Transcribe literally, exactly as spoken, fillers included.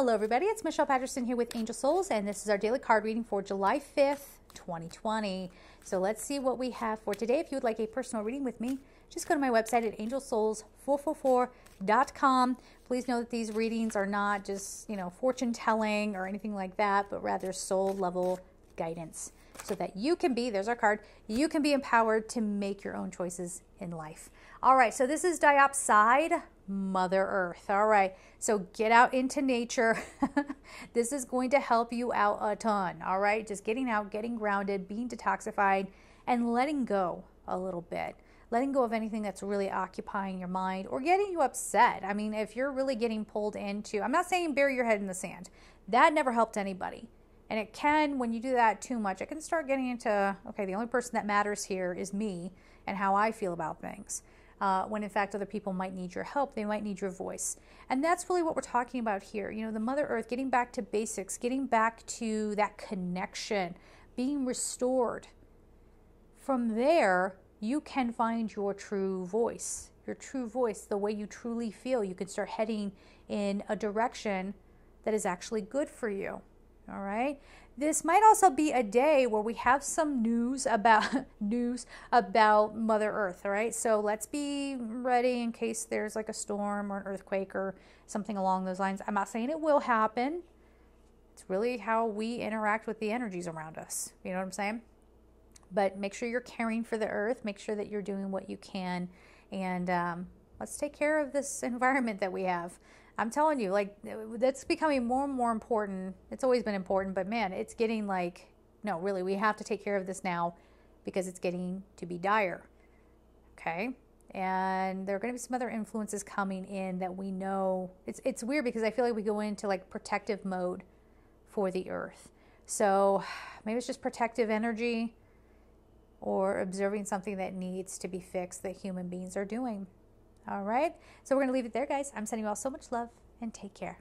Hello everybody, it's Michelle Patterson here with Angel Souls, and this is our daily card reading for July fifth, twenty twenty. So let's see what we have for today. If you would like a personal reading with me, just go to my website at angel souls four four four dot com. Please know that these readings are not just, you know, fortune telling or anything like that, but rather soul level guidance so that you can be, there's our card, you can be empowered to make your own choices in life. All right, so this is Diopside, Mother Earth. All right, so get out into nature. This is going to help you out a ton. All right, just getting out, getting grounded, being detoxified, and letting go a little bit. Letting go of anything that's really occupying your mind or getting you upset. I mean, if you're really getting pulled into, I'm not saying bury your head in the sand. That never helped anybody. And it can, when you do that too much, it can start getting into, okay, the only person that matters here is me and how I feel about things. Uh, when in fact, other people might need your help. They might need your voice. And that's really what we're talking about here. You know, the Mother Earth, getting back to basics, getting back to that connection, being restored. From there, you can find your true voice, your true voice, the way you truly feel. You can start heading in a direction that is actually good for you. All right. This might also be a day where we have some news about news about Mother Earth. All right. So let's be ready in case there's like a storm or an earthquake or something along those lines. I'm not saying it will happen. It's really how we interact with the energies around us. You know what I'm saying? But make sure you're caring for the earth. Make sure that you're doing what you can. And um, let's take care of this environment that we have. I'm telling you, like, that's becoming more and more important. It's always been important, but man, it's getting like, no, really, we have to take care of this now because it's getting to be dire, okay? And there are going to be some other influences coming in that we know. It's, it's weird because I feel like we go into like protective mode for the earth. So maybe it's just protective energy or observing something that needs to be fixed that human beings are doing. All right, so we're going to leave it there, guys. I'm sending you all so much love and take care.